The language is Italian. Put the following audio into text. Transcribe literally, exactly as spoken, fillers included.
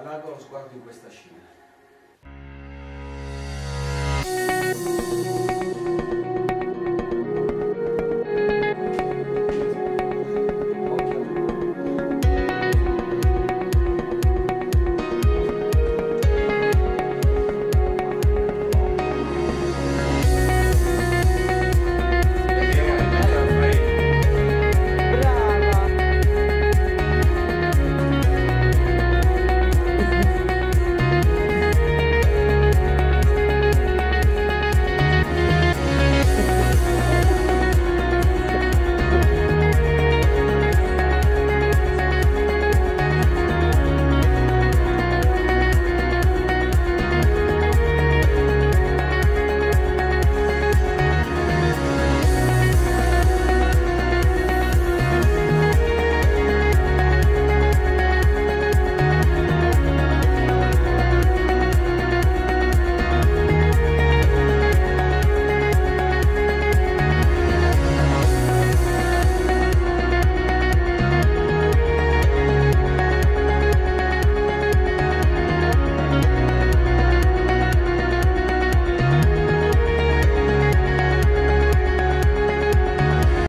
allarga lo sguardo in questa scena.